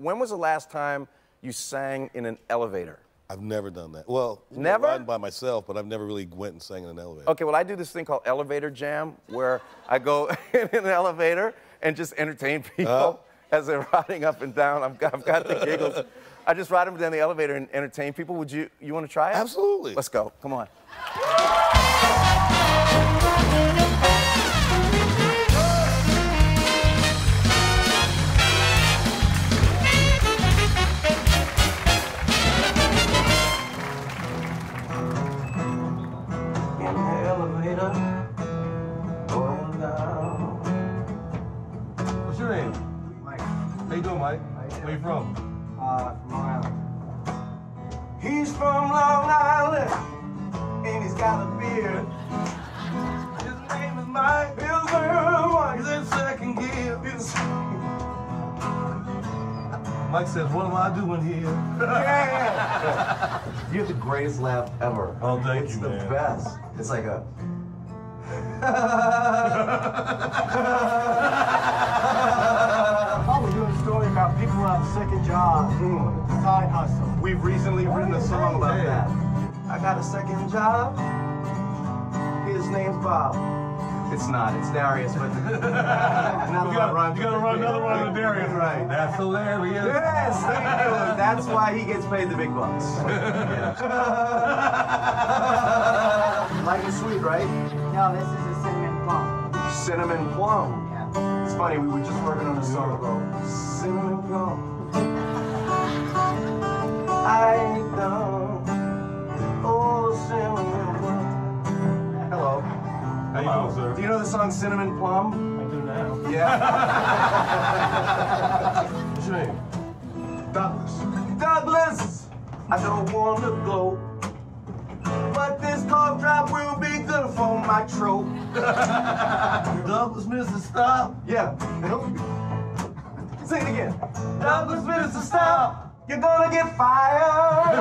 when was the last time you sang in an elevator? I've never done that. Well, never? Riding by myself, but I've never really went and sang in an elevator. Okay, well, I do this thing called elevator jam, where I go in an elevator and just entertain people as they're riding up and down. I've got the giggles. I just ride them down the elevator and entertain people. Would you want to try it? Absolutely. Let's go. Come on. Where you from? From Long Island. He's from Long Island, and he's got a beard. His name is Mike. He's in second gear. Mike says, what am I doing here? Yeah. You have the greatest laugh ever. Oh, thank you, man. It's the best. It's like a... about people who have second jobs, side hustle. We've recently written a song about that. I got a second job. His name's Bob. It's not. It's Darius. But you gotta run another one on Darius, right? That's hilarious. Yes, thank you. That's why he gets paid the big bucks. Like a sweet, right? No, this is a cinnamon plum. Cinnamon plum. It's funny, we were just working on a song about cinnamon plum. I ain't done. Oh, cinnamon plum. Hello. How you doing, sir? Do you know the song Cinnamon Plum? I do now. Yeah. What's your name? Douglas. Douglas! I don't want to glow, but this cough drop will be good for my throat. Douglas, Mr. Stop. Yeah. Sing it again. Douglas, Mr. Stop. You're gonna get fired.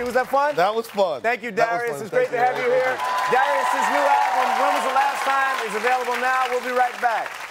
Was that fun? That was fun. Thank you, Darius. It's great to have you here. Darius's new album, When Was the Last Time, is available now. We'll be right back.